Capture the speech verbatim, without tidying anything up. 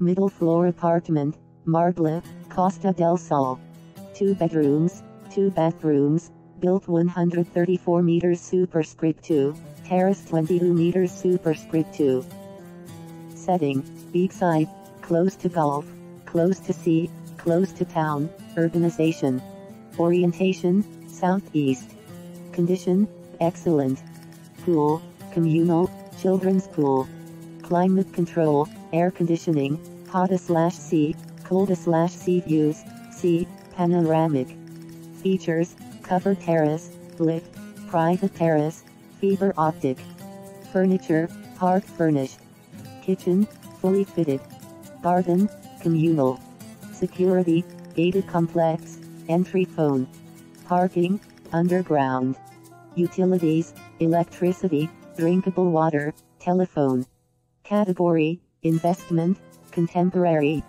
middle floor apartment, Marbella, Costa del Sol. Two bedrooms, two bathrooms, built one hundred thirty-four meters superscript two, terrace twenty-two meters superscript two. Setting, beachside, close to golf, close to sea, close to town, urbanization. Orientation, southeast. Condition, excellent. Pool, communal, children's pool. Climate control, air conditioning, hot/sea, cold/sea views, sea, panoramic. Features, covered terrace, lift, private terrace, fiber optic. Furniture, part furnished. Kitchen, fully fitted. Garden, communal. Security, gated complex, entry phone. Parking, underground. Utilities, electricity, drinkable water, telephone. Category, investment, contemporary.